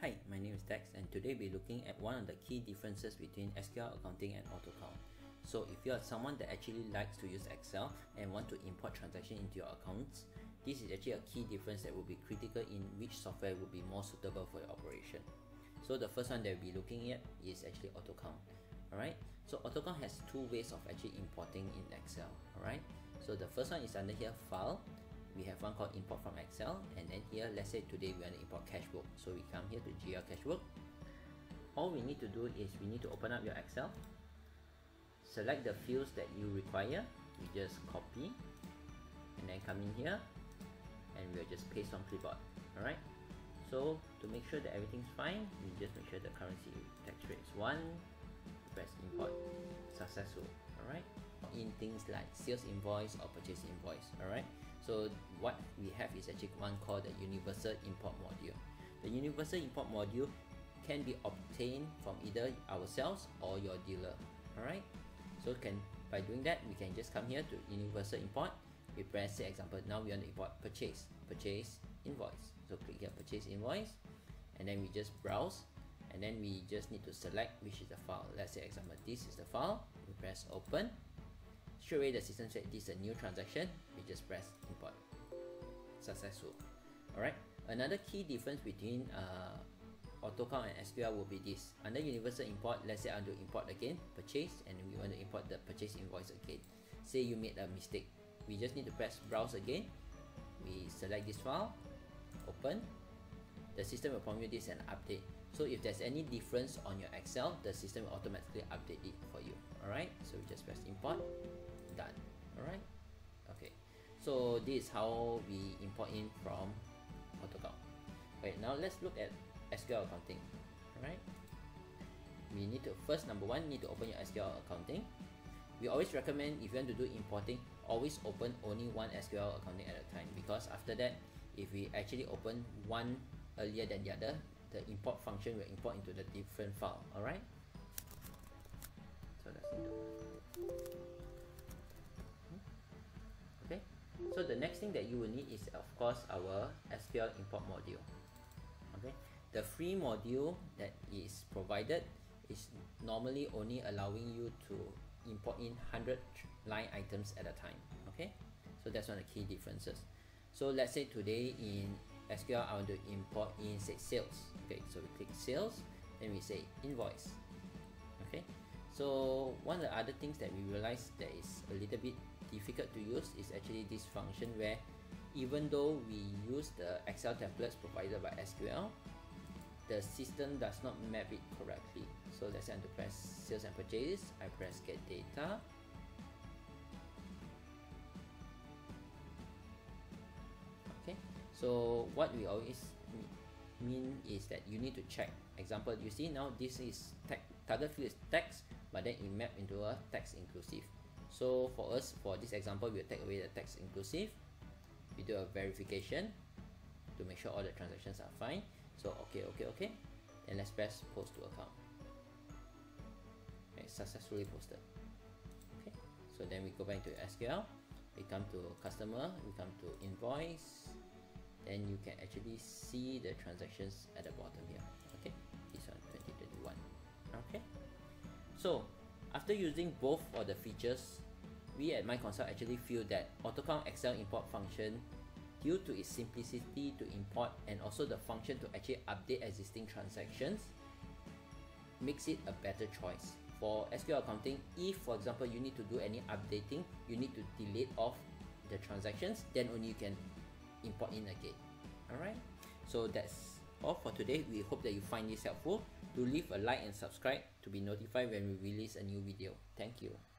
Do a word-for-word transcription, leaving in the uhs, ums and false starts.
Hi, my name is Dex and today we're looking at one of the key differences between S Q L Accounting and AutoCount. So if you are someone that actually likes to use Excel and want to import transactions into your accounts, this is actually a key difference that will be critical in which software would be more suitable for your operation. So the first one that we'll be looking at is actually AutoCount. Alright, so AutoCount has two ways of actually importing in Excel. Alright, so the first one is under here, File. We have one called import from Excel, and then here, let's say today we want to import Cashbook. So we come here to G L Cashbook. All we need to do is we need to open up your Excel, select the fields that you require, we just copy, and then come in here, and we'll just paste on clipboard. Alright, so to make sure that everything's fine, we just make sure the currency tax rate is one, press import, successful. Alright, in things like sales invoice or purchase invoice. Alright, so what we have is actually one called the universal import module. The universal import module can be obtained from either ourselves or your dealer. Alright, so can by doing that we can just come here to universal import. We press, say example, now we want to import purchase purchase invoice, so click here, purchase invoice, and then we just browse, and then we just need to select which is the file. Let's say example, this is the file. We press open. Straight away the system said this is a new transaction. We just press import, successful. Alright, another key difference between uh, AutoCount and S Q L will be this. Under universal import, let's say I want to import again purchase, and we want to import the purchase invoice again. Say you made a mistake, we just need to press browse again. We select this file, open. The system will prompt you this and update. So if there's any difference on your Excel, the system will automatically update it for you. Alright, so we just press import, done. Alright, okay. So this is how we import in from AutoCount. Okay, now let's look at S Q L Accounting. Alright, we need to first, number one, need to open your S Q L Accounting. We always recommend if you want to do importing, always open only one S Q L Accounting at a time, because after that, if we actually open one earlier than the other, the import function will import into the different file. Alright, so let's do okay. So the next thing that you will need is of course our S Q L import module. Okay, the free module that is provided is normally only allowing you to import in one hundred line items at a time. Okay, so that's one of the key differences. So let's say today in S Q L I want to import in, say, sales. Okay, so we click sales, then we say invoice. Okay, so one of the other things that we realize that is a little bit difficult to use is actually this function, where even though we use the Excel templates provided by S Q L, the system does not map it correctly. So let's say I want to press sales and purchase, I press get data. Okay, so what we always mean is that you need to check. Example, you see now this is target field is text, but then it mapped into a text inclusive. So for us, for this example, we'll take away the text inclusive. We do a verification to make sure all the transactions are fine. So okay, okay, okay, and let's press post to account. Okay, successfully posted. Okay, so then we go back to S Q L. We come to customer, we come to invoice, then you can actually see the transactions at the bottom here. Okay, this one twenty twenty-one. Okay, so after using both of the features, we at MyConsult actually feel that AutoCount Excel import function, due to its simplicity to import and also the function to actually update existing transactions, makes it a better choice for S Q L Accounting. If, for example, you need to do any updating, you need to delete off the transactions, then only you can import in again. Alright, so that's all for today. We hope that you find this helpful. Do leave a like and subscribe to be notified when we release a new video. Thank you.